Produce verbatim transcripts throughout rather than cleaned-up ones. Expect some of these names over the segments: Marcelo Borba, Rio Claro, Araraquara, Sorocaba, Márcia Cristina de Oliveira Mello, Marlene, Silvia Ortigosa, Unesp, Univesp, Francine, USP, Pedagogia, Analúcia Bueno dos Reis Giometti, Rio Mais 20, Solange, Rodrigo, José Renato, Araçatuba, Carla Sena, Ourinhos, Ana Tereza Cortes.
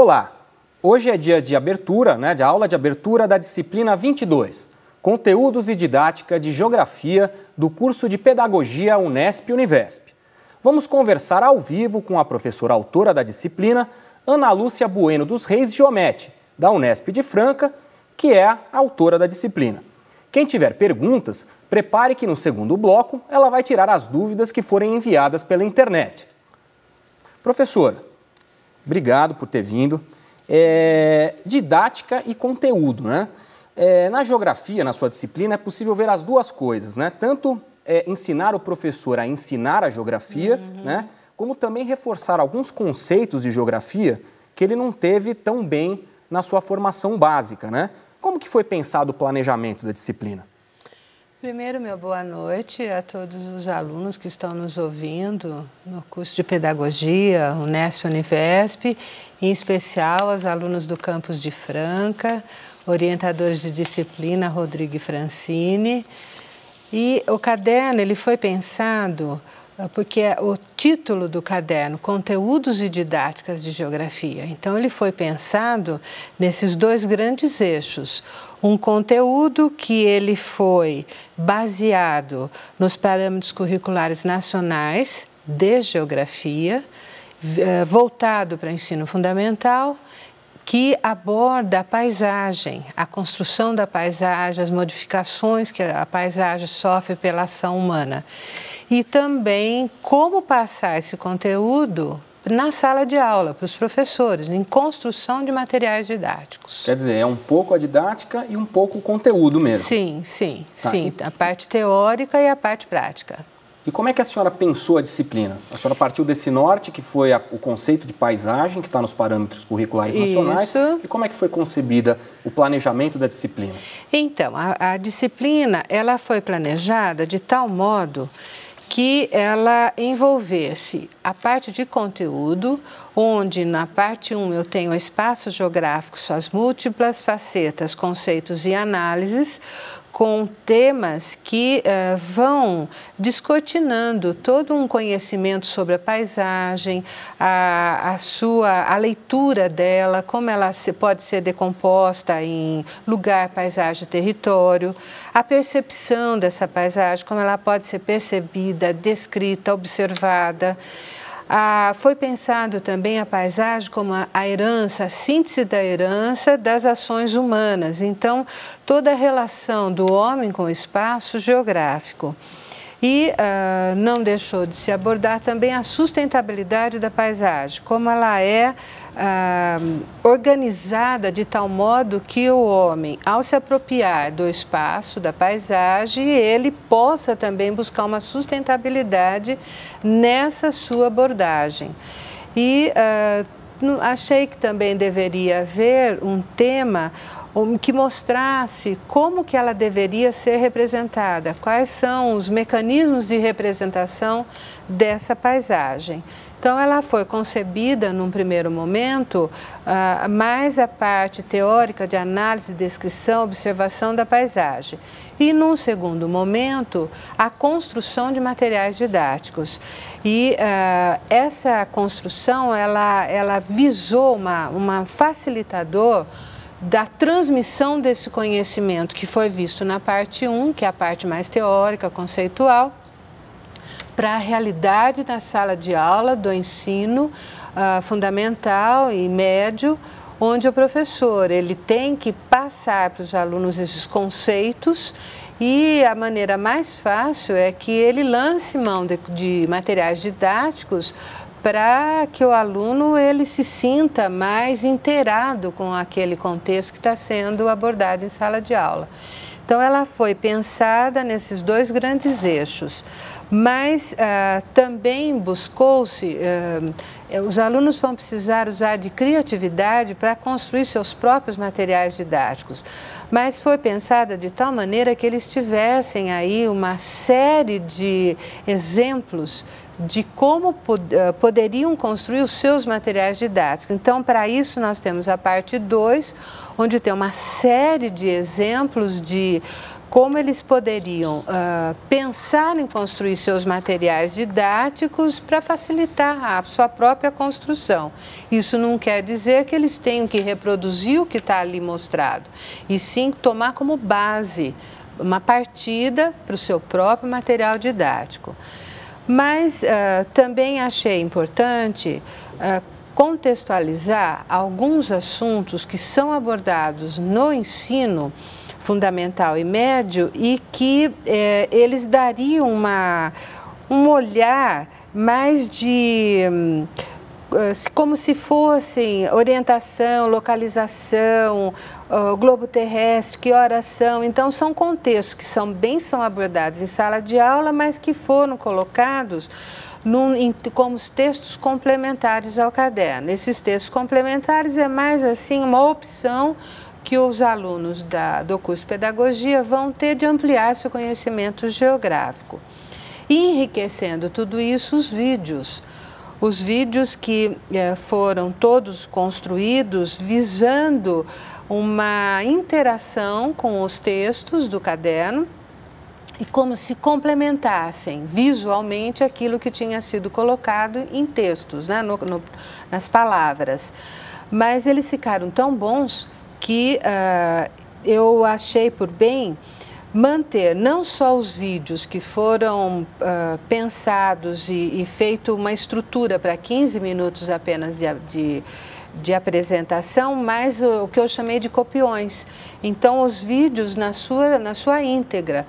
Olá, hoje é dia de abertura, né, de aula de abertura da disciplina vinte e dois, Conteúdos e Didática de Geografia do curso de Pedagogia Unesp Univesp. Vamos conversar ao vivo com a professora autora da disciplina, Analúcia Bueno dos Reis Giometti, da Unesp de Franca, que é a autora da disciplina. Quem tiver perguntas, prepare que no segundo bloco ela vai tirar as dúvidas que forem enviadas pela internet. Professora, obrigado por ter vindo. É, didática e conteúdo, né? É, na geografia, na sua disciplina, é possível ver as duas coisas, né? Tanto é, ensinar o professor a ensinar a geografia, uhum, né? Como também reforçar alguns conceitos de geografia que ele não teve tão bem na sua formação básica, né? Como que foi pensado o planejamento da disciplina? Primeiro, meu boa noite a todos os alunos que estão nos ouvindo no curso de Pedagogia, Unesp, Univesp, em especial aos alunos do campus de Franca, orientadores de disciplina Rodrigo e Francine. E o caderno, ele foi pensado porque é o título do caderno, Conteúdos e Didáticas de Geografia. Então, ele foi pensado nesses dois grandes eixos. Um conteúdo que ele foi baseado nos parâmetros curriculares nacionais de geografia, voltado para o ensino fundamental, que aborda a paisagem, a construção da paisagem, as modificações que a paisagem sofre pela ação humana. E também como passar esse conteúdo na sala de aula, para os professores, em construção de materiais didáticos. Quer dizer, é um pouco a didática e um pouco o conteúdo mesmo. Sim, sim, tá, sim. E a parte teórica e a parte prática. E como é que a senhora pensou a disciplina? A senhora partiu desse norte, que foi a, o conceito de paisagem, que está nos parâmetros curriculares nacionais. Isso. E como é que foi concebida o planejamento da disciplina? Então, a, a disciplina, ela foi planejada de tal modo que ela envolvesse a parte de conteúdo, onde na parte um eu tenho espaços geográficos, suas múltiplas facetas, conceitos e análises, com temas que uh, vão descortinando todo um conhecimento sobre a paisagem, a, a sua a leitura dela, como ela se, pode ser decomposta em lugar, paisagem e território, a percepção dessa paisagem, como ela pode ser percebida, descrita, observada. Ah, foi pensado também a paisagem como a, a herança, a síntese da herança das ações humanas. Então, toda a relação do homem com o espaço geográfico. E ah, não deixou de se abordar também a sustentabilidade da paisagem, como ela é ah, organizada de tal modo que o homem, ao se apropriar do espaço, da paisagem, ele possa também buscar uma sustentabilidade nessa sua abordagem. E ah, achei que também deveria haver um tema que mostrasse como que ela deveria ser representada, quais são os mecanismos de representação dessa paisagem. Então, ela foi concebida, num primeiro momento, uh, mais a parte teórica de análise, descrição, observação da paisagem. E, num segundo momento, a construção de materiais didáticos. E uh, essa construção, ela, ela visou uma, uma facilitadora da transmissão desse conhecimento que foi visto na parte um, que é a parte mais teórica, conceitual, para a realidade da sala de aula, do ensino uh, fundamental e médio, onde o professor ele tem que passar para os alunos esses conceitos. E a maneira mais fácil é que ele lance mão de, de materiais didáticos para que o aluno ele se sinta mais inteirado com aquele contexto que está sendo abordado em sala de aula. Então, ela foi pensada nesses dois grandes eixos, mas ah, também buscou-se, ah, os alunos vão precisar usar de criatividade para construir seus próprios materiais didáticos, mas foi pensada de tal maneira que eles tivessem aí uma série de exemplos de como poderiam construir os seus materiais didáticos. Então, para isso, nós temos a parte dois, onde tem uma série de exemplos de como eles poderiam uh, pensar em construir seus materiais didáticos para facilitar a sua própria construção. Isso não quer dizer que eles tenham que reproduzir o que está ali mostrado, e sim tomar como base uma partida para o seu próprio material didático. Mas uh, também achei importante uh, contextualizar alguns assuntos que são abordados no ensino fundamental e médio e que eh, eles dariam uma, um olhar mais de... como se fossem orientação, localização, uh, globo terrestre, que horas são. Então, são contextos que são, bem são abordados em sala de aula, mas que foram colocados num, em, como textos complementares ao caderno. Esses textos complementares é mais assim uma opção que os alunos da, do curso de pedagogia vão ter de ampliar seu conhecimento geográfico. E enriquecendo tudo isso, os vídeos. Os vídeos que eh, foram todos construídos visando uma interação com os textos do caderno e como se complementassem visualmente aquilo que tinha sido colocado em textos, né, no, no, nas palavras. Mas eles ficaram tão bons que uh, eu achei por bem manter não só os vídeos que foram uh, pensados e, e feito uma estrutura para quinze minutos apenas de, de, de apresentação, mas o, o que eu chamei de copiões. Então, os vídeos na sua, na sua íntegra,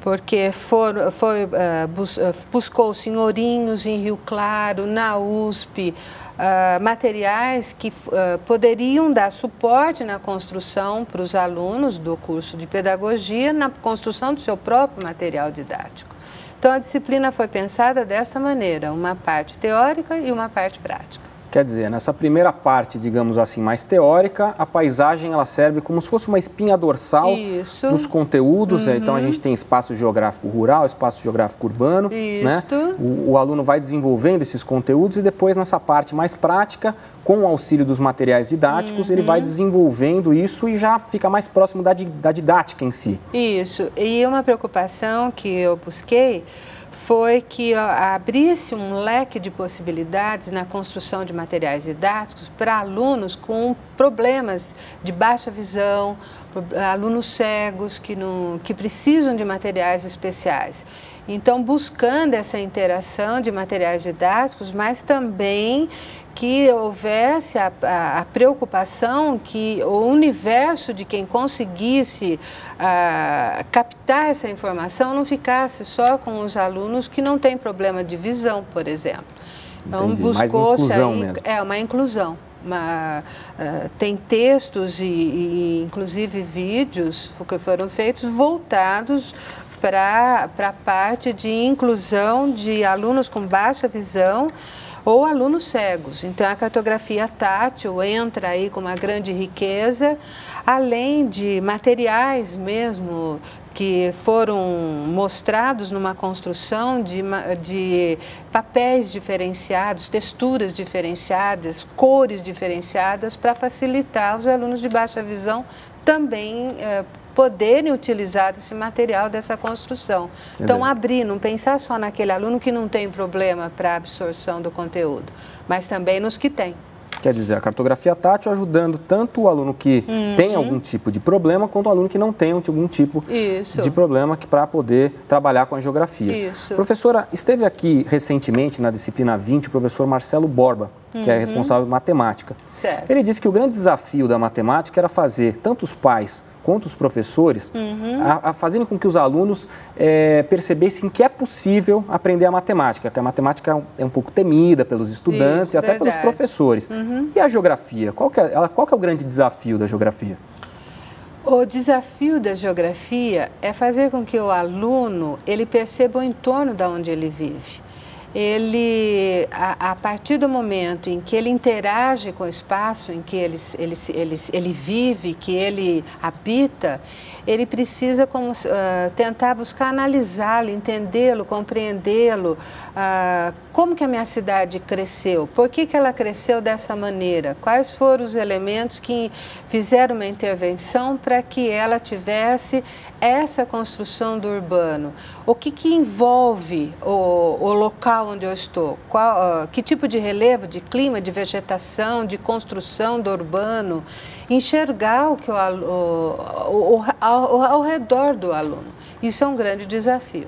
porque for, foi, uh, bus, uh, buscou-se em Ourinhos, em Rio Claro, na U S P, uh, materiais que uh, poderiam dar suporte na construção para os alunos do curso de pedagogia, na construção do seu próprio material didático. Então, a disciplina foi pensada desta maneira, uma parte teórica e uma parte prática. Quer dizer, nessa primeira parte, digamos assim, mais teórica, a paisagem ela serve como se fosse uma espinha dorsal Isso. dos conteúdos. Uhum. Então, a gente tem espaço geográfico rural, espaço geográfico urbano. Isso. Né? O, o aluno vai desenvolvendo esses conteúdos e depois, nessa parte mais prática, com o auxílio dos materiais didáticos, uhum. ele vai desenvolvendo isso e já fica mais próximo da, da didática em si. Isso. E uma preocupação que eu busquei foi que abrisse um leque de possibilidades na construção de materiais didáticos para alunos com problemas de baixa visão, alunos cegos que, não, que precisam de materiais especiais. Então, buscando essa interação de materiais didáticos, mas também que houvesse a, a, a preocupação que o universo de quem conseguisse a, captar essa informação não ficasse só com os alunos que não têm problema de visão, por exemplo. Então, buscou-se é, uma inclusão. Uma, uh, tem textos e, e, inclusive, vídeos que foram feitos voltados para a parte de inclusão de alunos com baixa visão ou alunos cegos. Então, a cartografia tátil entra aí com uma grande riqueza, além de materiais mesmo que foram mostrados numa construção de, de papéis diferenciados, texturas diferenciadas, cores diferenciadas, para facilitar os alunos de baixa visão também eh, poderem utilizar esse material dessa construção. Entendi. Então, abrir, não pensar só naquele aluno que não tem problema para a absorção do conteúdo, mas também nos que têm. Quer dizer, a cartografia tátil ajudando tanto o aluno que uhum. tem algum tipo de problema, quanto o aluno que não tem algum tipo Isso. de problema para poder trabalhar com a geografia. Isso. Professora, esteve aqui recentemente na disciplina vinte o professor Marcelo Borba, que uhum. é responsável por matemática. Certo. Ele disse que o grande desafio da matemática era fazer tanto os pais quanto os professores, uhum. a, a fazendo com que os alunos é, percebessem que é possível aprender a matemática, que a matemática é um, é um pouco temida pelos estudantes Isso, e até verdade. pelos professores. Uhum. E a geografia? Qual que é, ela, qual que é o grande desafio da geografia? O desafio da geografia é fazer com que o aluno ele perceba o entorno de onde ele vive. Ele, a, a partir do momento em que ele interage com o espaço em que ele, ele, ele, ele vive, que ele habita, ele precisa como, uh, tentar buscar analisá-lo, entendê-lo, compreendê-lo, uh, como que a minha cidade cresceu, por que que ela cresceu dessa maneira, quais foram os elementos que fizeram uma intervenção para que ela tivesse essa construção do urbano, o que que envolve o, o local onde eu estou, qual, que tipo de relevo, de clima, de vegetação, de construção do urbano, enxergar o que o, o, o, ao, ao redor do aluno. Isso é um grande desafio.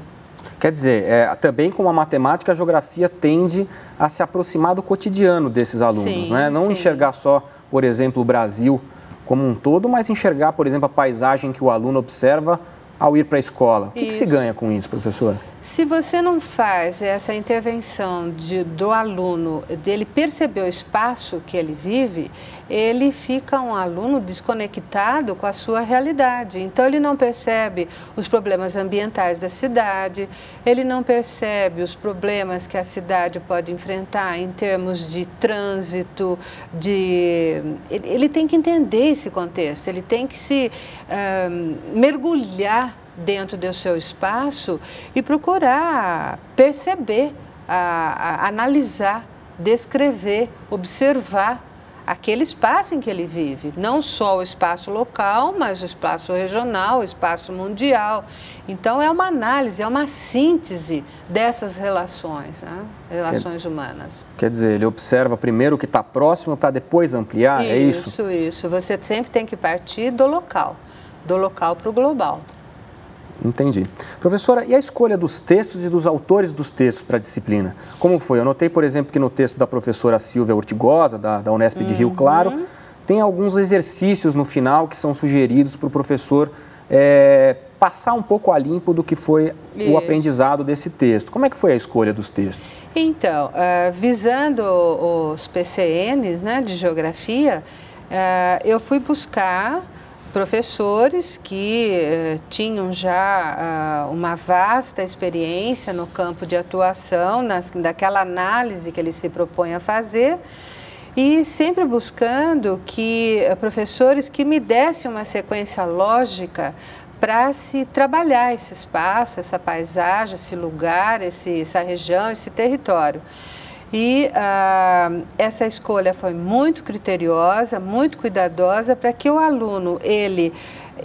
Quer dizer, é, também com a matemática, a geografia tende a se aproximar do cotidiano desses alunos, sim, né? Não sim. enxergar só, por exemplo, o Brasil como um todo, mas enxergar, por exemplo, a paisagem que o aluno observa ao ir para a escola. O que, que se ganha com isso, professora? Se você não faz essa intervenção de, do aluno, dele perceber o espaço que ele vive, ele fica um aluno desconectado com a sua realidade. Então, ele não percebe os problemas ambientais da cidade, ele não percebe os problemas que a cidade pode enfrentar em termos de trânsito, de... Ele tem que entender esse contexto, ele tem que se um, mergulhar dentro do seu espaço e procurar perceber, a, a, analisar, descrever, observar aquele espaço em que ele vive, não só o espaço local, mas o espaço regional, o espaço mundial. Então é uma análise, é uma síntese dessas relações, né? Relações quer, humanas. Quer dizer, ele observa primeiro o que está próximo para depois ampliar, é isso? Isso, isso. Você sempre tem que partir do local, do local para o global. Entendi. Professora, e a escolha dos textos e dos autores dos textos para a disciplina? Como foi? Eu notei, por exemplo, que no texto da professora Silvia Ortigosa, da, da Unesp de uhum. Rio Claro, tem alguns exercícios no final que são sugeridos para o professor é, passar um pouco a limpo do que foi Isso. o aprendizado desse texto. Como é que foi a escolha dos textos? Então, uh, visando os P C Ns, né, de geografia, uh, eu fui buscar... professores que eh, tinham já uh, uma vasta experiência no campo de atuação, nas, daquela análise que eles se propõem a fazer, e sempre buscando que uh, professores que me dessem uma sequência lógica para se trabalhar esse espaço, essa paisagem, esse lugar, esse, essa região, esse território. E ah, essa escolha foi muito criteriosa, muito cuidadosa, para que o aluno, ele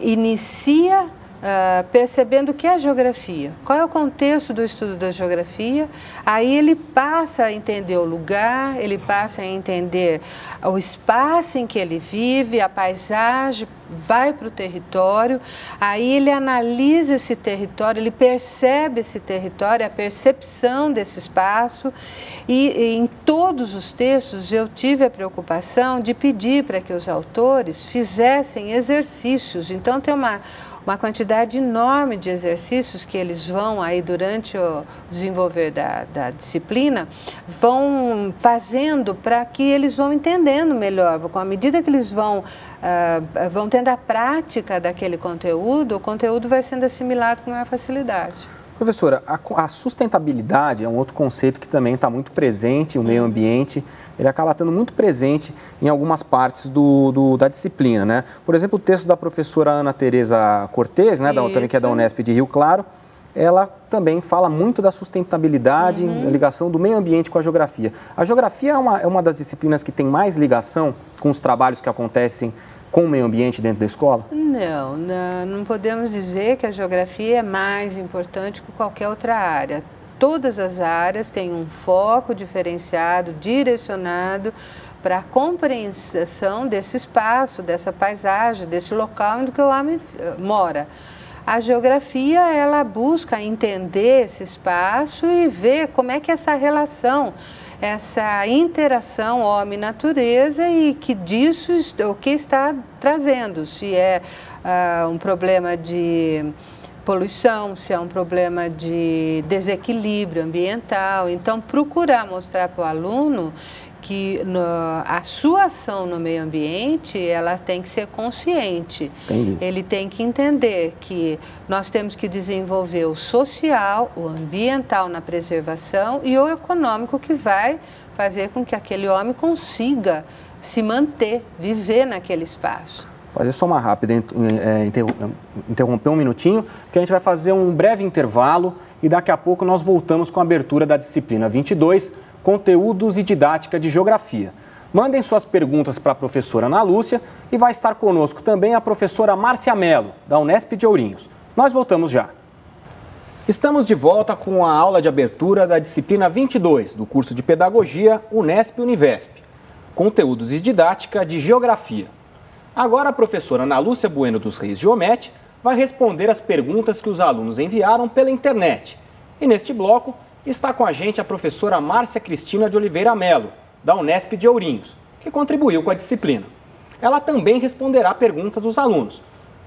inicia ah, percebendo o que é a geografia, qual é o contexto do estudo da geografia, aí ele passa a entender o lugar, ele passa a entender o espaço em que ele vive, a paisagem, vai para o território, aí ele analisa esse território, ele percebe esse território, a percepção desse espaço, e, e em todos os textos eu tive a preocupação de pedir para que os autores fizessem exercícios. Então tem uma, uma quantidade enorme de exercícios que eles vão aí durante o desenvolver da, da disciplina, vão fazendo para que eles vão entendendo melhor, com a medida que eles vão, uh, vão tendo da prática daquele conteúdo, o conteúdo vai sendo assimilado com maior facilidade. Professora, a, a sustentabilidade é um outro conceito que também está muito presente, o meio ambiente, ele acaba estando muito presente em algumas partes do, do, da disciplina, né? Por exemplo, o texto da professora Ana Tereza Cortes, né, da, também que é da Unesp de Rio Claro, ela também fala muito da sustentabilidade, uhum. da ligação do meio ambiente com a geografia. A geografia é uma, é uma das disciplinas que tem mais ligação com os trabalhos que acontecem com o meio ambiente dentro da escola? Não, não, não podemos dizer que a geografia é mais importante que qualquer outra área. Todas as áreas têm um foco diferenciado, direcionado para a compreensão desse espaço, dessa paisagem, desse local onde o homem mora. A geografia, ela busca entender esse espaço e ver como é que essa relação, essa interação homem-natureza, e que disso o que está trazendo, se é uh, um problema de poluição, se é um problema de desequilíbrio ambiental. Então, procurar mostrar para o aluno que no, a sua ação no meio ambiente, ela tem que ser consciente. Entendi. Ele tem que entender que nós temos que desenvolver o social, o ambiental na preservação e o econômico, que vai fazer com que aquele homem consiga se manter, viver naquele espaço. Fazer só uma rápida, é, interromper um minutinho, que a gente vai fazer um breve intervalo e daqui a pouco nós voltamos com a abertura da disciplina vinte e dois, Conteúdos e Didática de Geografia. Mandem suas perguntas para a professora Ana Lúcia e vai estar conosco também a professora Márcia Mello, da Unesp de Ourinhos. Nós voltamos já. Estamos de volta com a aula de abertura da disciplina vinte e dois do curso de Pedagogia Unesp Univesp, Conteúdos e Didática de Geografia. Agora a professora Analúcia Bueno dos Reis Giometti vai responder as perguntas que os alunos enviaram pela internet. E neste bloco está com a gente a professora Márcia Cristina de Oliveira Mello, da Unesp de Ourinhos, que contribuiu com a disciplina. Ela também responderá perguntas dos alunos,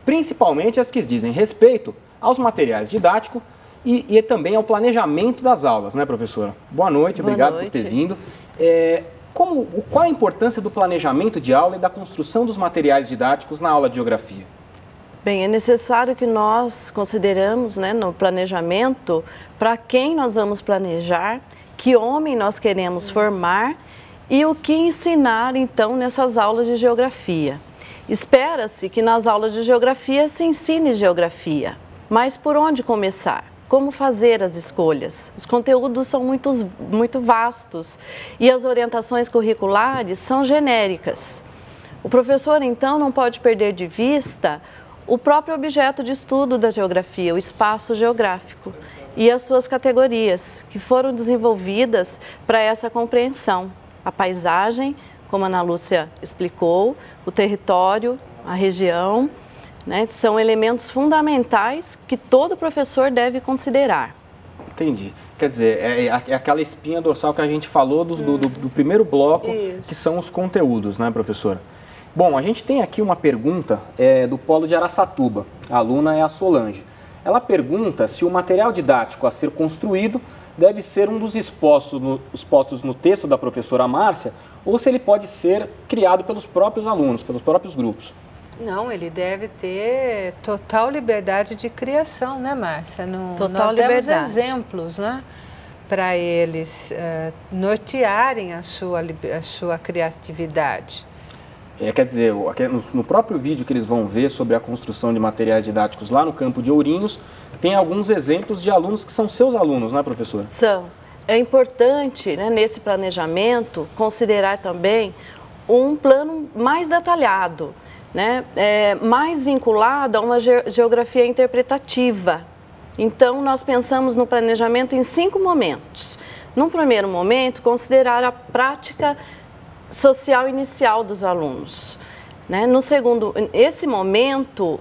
principalmente as que dizem respeito aos materiais didáticos E, e também ao planejamento das aulas, né, professora? Boa noite, Boa obrigado noite. por ter vindo. É, como, qual a importância do planejamento de aula e da construção dos materiais didáticos na aula de geografia? Bem, é necessário que nós consideramos, né, no planejamento, para quem nós vamos planejar, que homem nós queremos formar e o que ensinar, então, nessas aulas de geografia. Espera-se que nas aulas de geografia se ensine geografia, mas por onde começar? Como fazer as escolhas? Os conteúdos são muito, muito vastos e as orientações curriculares são genéricas. O professor, então, não pode perder de vista o próprio objeto de estudo da geografia, o espaço geográfico e as suas categorias que foram desenvolvidas para essa compreensão. A paisagem, como a Ana Lúcia explicou, o território, a região, né? São elementos fundamentais que todo professor deve considerar. Entendi. Quer dizer, é, é aquela espinha dorsal que a gente falou do, hum. do, do primeiro bloco, Isso. que são os conteúdos, né, professora? Bom, a gente tem aqui uma pergunta é, do polo de Araçatuba. A aluna é a Solange. Ela pergunta se o material didático a ser construído deve ser um dos expostos no, expostos no texto da professora Márcia ou se ele pode ser criado pelos próprios alunos, pelos próprios grupos. Não, ele deve ter total liberdade de criação, né, Márcia? No, total nós liberdade. Demos exemplos, né, para eles uh, nortearem a sua, a sua criatividade. É, quer dizer, no próprio vídeo que eles vão ver sobre a construção de materiais didáticos lá no campo de Ourinhos, tem alguns exemplos de alunos que são seus alunos, né, professora? São. É importante, né, nesse planejamento, considerar também um plano mais detalhado, né, é, mais vinculado a uma ge geografia interpretativa. Então, nós pensamos no planejamento em cinco momentos. Num primeiro momento, considerar a prática social inicial dos alunos. Né? No segundo, esse momento,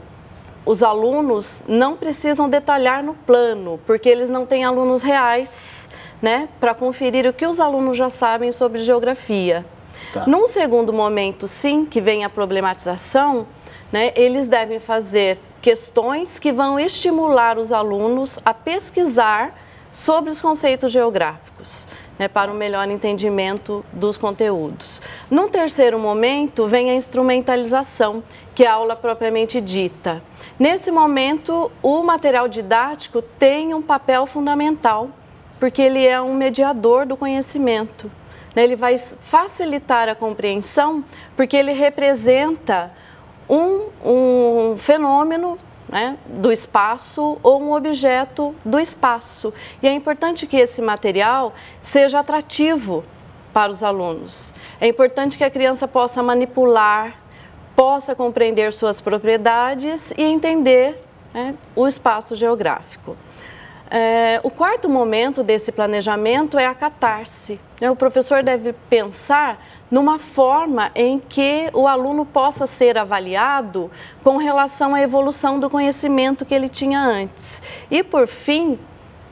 os alunos não precisam detalhar no plano, porque eles não têm alunos reais, né, para conferir o que os alunos já sabem sobre geografia. Tá. Num segundo momento, sim, que vem a problematização, né, eles devem fazer questões que vão estimular os alunos a pesquisar sobre os conceitos geográficos, né, para um melhor entendimento dos conteúdos. Num terceiro momento, vem a instrumentalização, que é a aula propriamente dita. Nesse momento, o material didático tem um papel fundamental, porque ele é um mediador do conhecimento. Ele vai facilitar a compreensão porque ele representa um, um fenômeno, né, do espaço ou um objeto do espaço. E é importante que esse material seja atrativo para os alunos. É importante que a criança possa manipular, possa compreender suas propriedades e entender, né, o espaço geográfico. É, o quarto momento desse planejamento é a catarse. Né? O professor deve pensar numa forma em que o aluno possa ser avaliado com relação à evolução do conhecimento que ele tinha antes. E, por fim,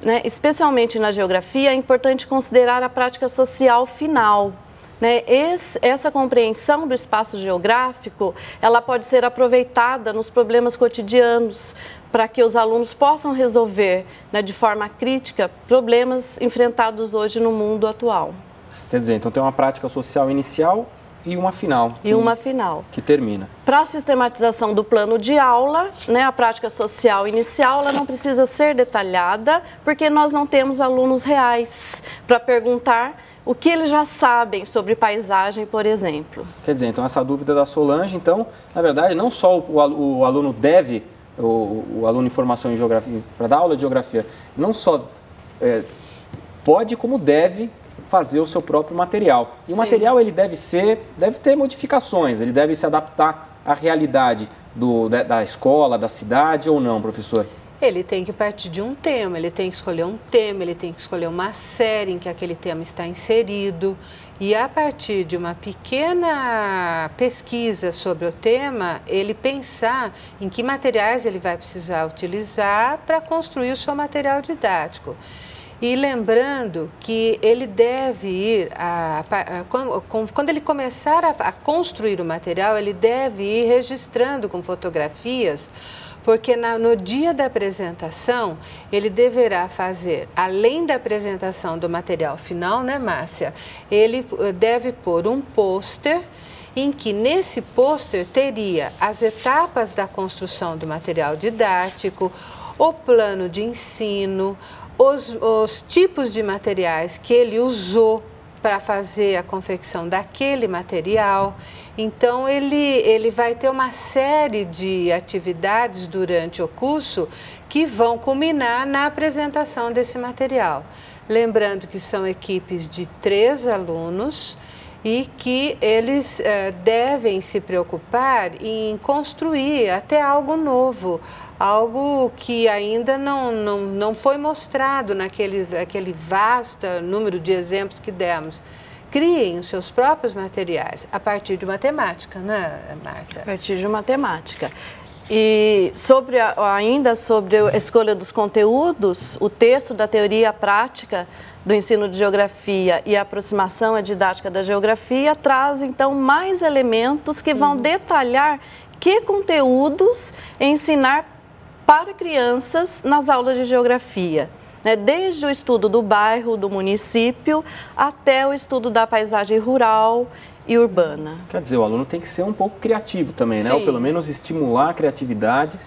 né, especialmente na geografia, é importante considerar a prática social final. Né? Esse, essa compreensão do espaço geográfico, ela pode ser aproveitada nos problemas cotidianos, para que os alunos possam resolver, né, de forma crítica problemas enfrentados hoje no mundo atual. Quer dizer, então tem uma prática social inicial e uma final. E que, uma final. Que termina. Para a sistematização do plano de aula, né, a prática social inicial ela não precisa ser detalhada, porque nós não temos alunos reais para perguntar o que eles já sabem sobre paisagem, por exemplo. Quer dizer, então essa dúvida da Solange, então, na verdade, não só o aluno deve... O, o aluno em formação em geografia, para dar aula de geografia, não só é, pode como deve fazer o seu próprio material. E sim, o material ele deve ser, deve ter modificações, ele deve se adaptar à realidade do, da, da escola, da cidade ou não, professor? Ele tem que partir de um tema, ele tem que escolher um tema, ele tem que escolher uma série em que aquele tema está inserido. E a partir de uma pequena pesquisa sobre o tema, ele pensar em que materiais ele vai precisar utilizar para construir o seu material didático. E lembrando que ele deve ir, a, a, a, quando ele começar a, a construir o material, ele deve ir registrando com fotografias, porque na, no dia da apresentação, ele deverá fazer, além da apresentação do material final, né, Márcia? Ele deve pôr um pôster, em que nesse pôster teria as etapas da construção do material didático, o plano de ensino, os, os tipos de materiais que ele usou para fazer a confecção daquele material. Então, ele, ele vai ter uma série de atividades durante o curso que vão culminar na apresentação desse material. Lembrando que são equipes de três alunos e que eles eh, devem se preocupar em construir até algo novo, algo que ainda não, não, não foi mostrado naquele aquele vasto número de exemplos que demos. Criem os seus próprios materiais a partir de uma temática, né, Márcia? A partir de uma temática. E sobre a, ainda sobre a escolha dos conteúdos, o texto da teoria prática do ensino de geografia e a aproximação à didática da geografia traz, então, mais elementos que vão uhum. detalhar que conteúdos ensinar para crianças nas aulas de geografia. Desde o estudo do bairro, do município, até o estudo da paisagem rural e urbana. Quer dizer, o aluno tem que ser um pouco criativo também, sim, né? Ou pelo menos estimular a criatividade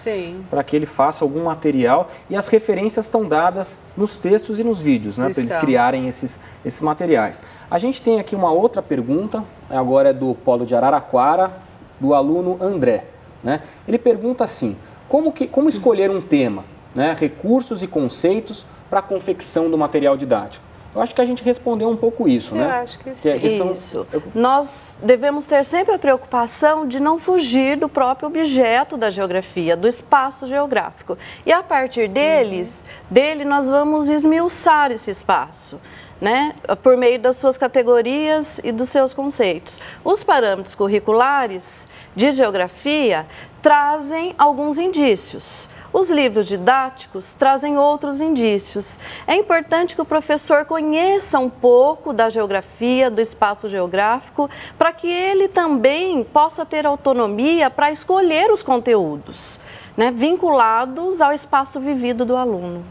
para que ele faça algum material. E as referências estão dadas nos textos e nos vídeos, né? Para eles criarem esses, esses materiais. A gente tem aqui uma outra pergunta, agora é do Polo de Araraquara, do aluno André, né? Ele pergunta assim, como, que, como escolher um tema, né? Recursos e conceitos para a confecção do material didático. Eu acho que a gente respondeu um pouco isso, eu né? acho que sim. Que são... Isso. Eu... Nós devemos ter sempre a preocupação de não fugir do próprio objeto da geografia, do espaço geográfico. E a partir deles, uhum. dele nós vamos esmiuçar esse espaço, né? Por meio das suas categorias e dos seus conceitos. Os parâmetros curriculares de geografia trazem alguns indícios. Os livros didáticos trazem outros indícios. É importante que o professor conheça um pouco da geografia, do espaço geográfico, para que ele também possa ter autonomia para escolher os conteúdos, né, vinculados ao espaço vivido do aluno.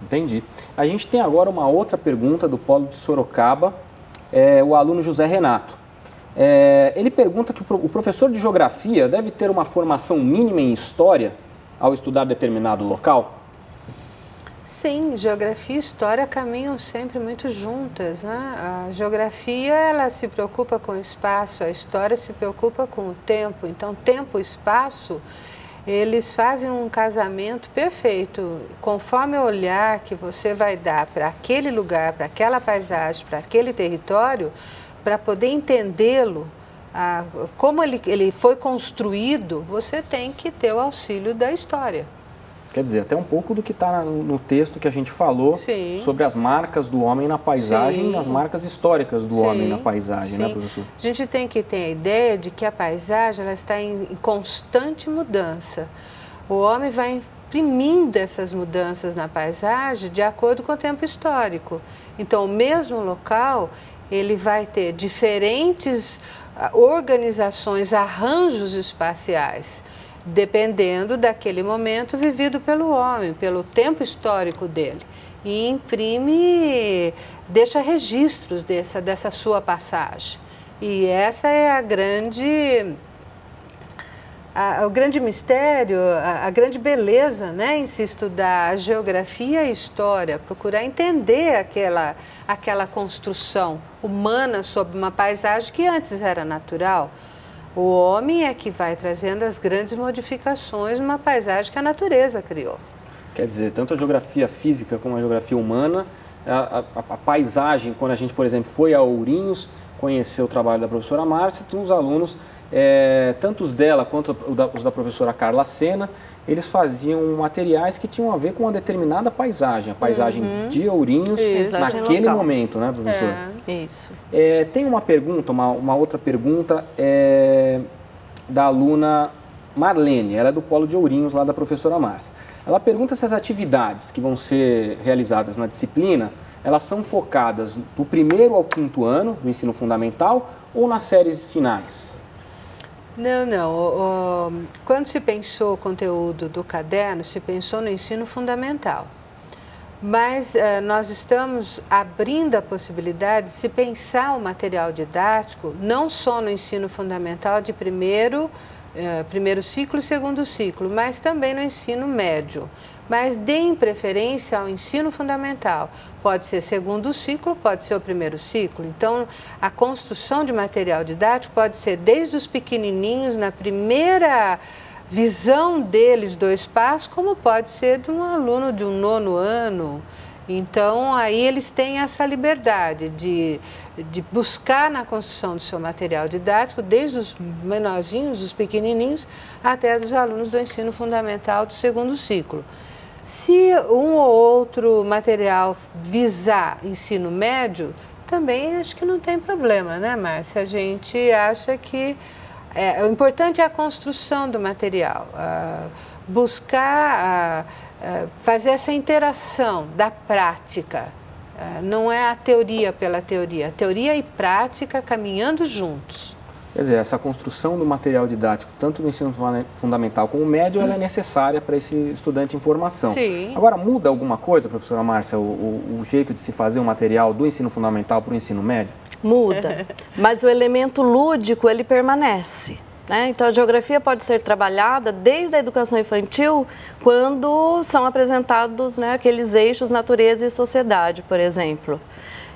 Entendi. A gente tem agora uma outra pergunta do Polo de Sorocaba, é, o aluno José Renato. É, ele pergunta que o professor de geografia deve ter uma formação mínima em história ao estudar determinado local? Sim, geografia e história caminham sempre muito juntas, né? A geografia, ela se preocupa com o espaço, a história se preocupa com o tempo. Então, tempo e espaço, eles fazem um casamento perfeito. Conforme o olhar que você vai dar para aquele lugar, para aquela paisagem, para aquele território, para poder entendê-lo, como ele, ele foi construído, você tem que ter o auxílio da história. Quer dizer, até um pouco do que está no texto que a gente falou, sim, sobre as marcas do homem na paisagem, sim, as marcas históricas do, sim, homem na paisagem, sim, né, professor? A gente tem que ter a ideia de que a paisagem ela está em constante mudança. O homem vai imprimindo essas mudanças na paisagem de acordo com o tempo histórico. Então, o mesmo local, ele vai ter diferentes organizações, arranjos espaciais, dependendo daquele momento vivido pelo homem, pelo tempo histórico dele. E imprime, deixa registros dessa, dessa sua passagem. E essa é a grande, a, o grande mistério, a, a grande beleza, né, em se estudar a geografia e a história, procurar entender aquela, aquela construção humana sobre uma paisagem que antes era natural. O homem é que vai trazendo as grandes modificações numa paisagem que a natureza criou. Quer dizer, tanto a geografia física como a geografia humana a, a, a paisagem, quando a gente, por exemplo, foi a Ourinhos, conheceu o trabalho da professora Márcia, então os alunos, é, tanto os dela quanto os da, os da professora Carla Sena, eles faziam materiais que tinham a ver com uma determinada paisagem, a paisagem uhum. de Ourinhos, isso, naquele local. Momento, né, professora? É, isso. É, tem uma pergunta, uma, uma outra pergunta, é, da aluna Marlene, ela é do Polo de Ourinhos, lá da professora Márcia. Ela pergunta se as atividades que vão ser realizadas na disciplina, elas são focadas do primeiro ao quinto ano, do ensino fundamental, ou nas séries finais? Não, não. O, o, quando se pensou o conteúdo do caderno, se pensou no ensino fundamental. Mas eh, nós estamos abrindo a possibilidade de se pensar o material didático não só no ensino fundamental de primeiro, eh, primeiro ciclo e segundo ciclo, mas também no ensino médio. Mas deem preferência ao ensino fundamental. Pode ser segundo ciclo, pode ser o primeiro ciclo. Então, a construção de material didático pode ser desde os pequenininhos, na primeira visão deles do espaço, como pode ser de um aluno de um nono ano. Então, aí eles têm essa liberdade de, de buscar na construção do seu material didático, desde os menorzinhos, os pequenininhos, até dos alunos do ensino fundamental do segundo ciclo. Se um ou outro material visar ensino médio, também acho que não tem problema, né, Márcia? A gente acha que é, o importante é a construção do material, a buscar, a, a fazer essa interação da prática, a, não é a teoria pela teoria, a teoria e prática caminhando juntos. Quer dizer, essa construção do material didático, tanto no ensino fundamental como médio, ela é necessária para esse estudante em formação. Sim. Agora, muda alguma coisa, professora Márcia, o, o, o jeito de se fazer o material do ensino fundamental para o ensino médio? Muda, mas o elemento lúdico, ele permanece. Né? Então, a geografia pode ser trabalhada desde a educação infantil, quando são apresentados, né, aqueles eixos natureza e sociedade, por exemplo.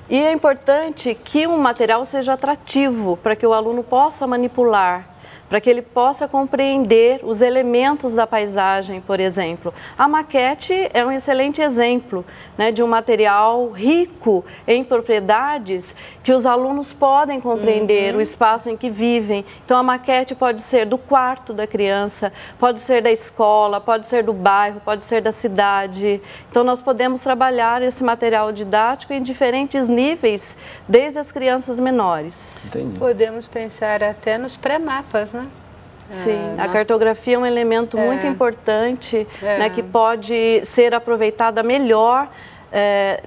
E é importante que um material seja atrativo, para que o aluno possa manipular, para que ele possa compreender os elementos da paisagem, por exemplo. A maquete é um excelente exemplo, né, de um material rico em propriedades que os alunos podem compreender, uhum, o espaço em que vivem. Então, a maquete pode ser do quarto da criança, pode ser da escola, pode ser do bairro, pode ser da cidade. Então, nós podemos trabalhar esse material didático em diferentes níveis, desde as crianças menores. Entendi. Podemos pensar até nos pré-mapas, né? Sim, é, a cartografia é um elemento é, muito importante, é. né, que pode ser aproveitada melhor. É,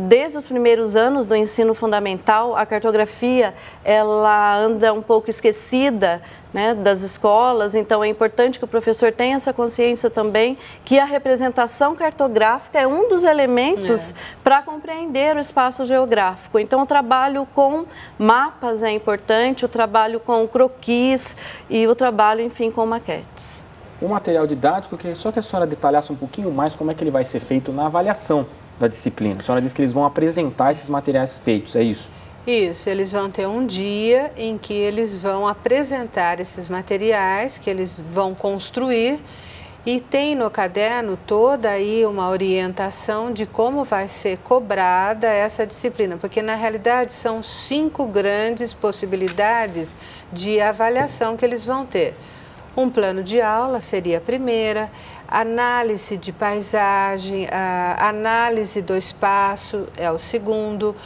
desde os primeiros anos do ensino fundamental, a cartografia ela anda um pouco esquecida, né, das escolas, então é importante que o professor tenha essa consciência também que a representação cartográfica é um dos elementos é. para compreender o espaço geográfico. Então, o trabalho com mapas é importante, o trabalho com croquis e o trabalho, enfim, com maquetes. O material didático, só que a senhora detalhasse um pouquinho mais como é que ele vai ser feito na avaliação da disciplina. A senhora disse que eles vão apresentar esses materiais feitos, é isso? Isso, eles vão ter um dia em que eles vão apresentar esses materiais que eles vão construir, e tem no caderno toda aí uma orientação de como vai ser cobrada essa disciplina, porque na realidade são cinco grandes possibilidades de avaliação que eles vão ter. Um plano de aula seria a primeira, análise de paisagem, a análise do espaço é o segundo.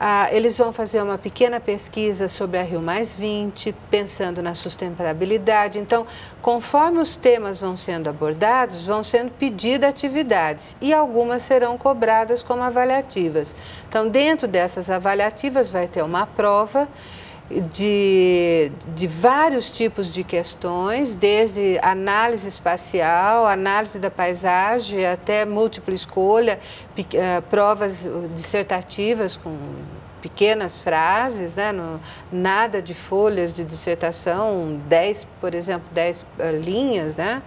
Ah, eles vão fazer uma pequena pesquisa sobre a Rio Mais vinte, pensando na sustentabilidade. Então, conforme os temas vão sendo abordados, vão sendo pedidas atividades e algumas serão cobradas como avaliativas. Então, dentro dessas avaliativas vai ter uma prova de, de vários tipos de questões, desde análise espacial, análise da paisagem, até múltipla escolha, provas dissertativas com pequenas frases, né? No, nada de folhas de dissertação, dez, por exemplo, dez uh, linhas, né?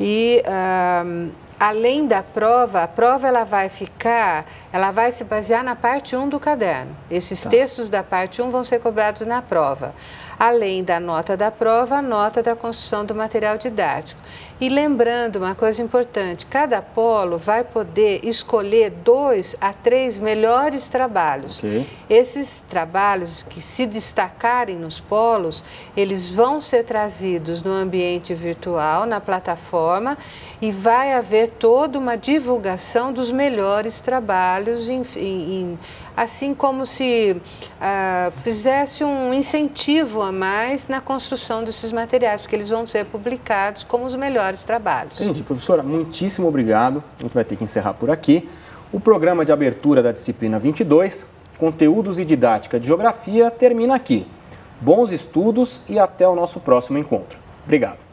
E uh, além da prova, a prova ela vai ficar, ela vai se basear na parte um do caderno. Esses tá. textos da parte um vão ser cobrados na prova. além da nota da prova, a nota da construção do material didático. E lembrando uma coisa importante, cada polo vai poder escolher dois a três melhores trabalhos. Okay. Esses trabalhos que se destacarem nos polos, eles vão ser trazidos no ambiente virtual, na plataforma, e vai haver toda uma divulgação dos melhores trabalhos, em, em, assim como se ah, fizesse um incentivo a mais na construção desses materiais, porque eles vão ser publicados como os melhores trabalhos. Entendi, professora, muitíssimo obrigado. A gente vai ter que encerrar por aqui. O programa de abertura da disciplina vinte e dois, Conteúdos e Didática de Geografia, termina aqui. Bons estudos e até o nosso próximo encontro. Obrigado.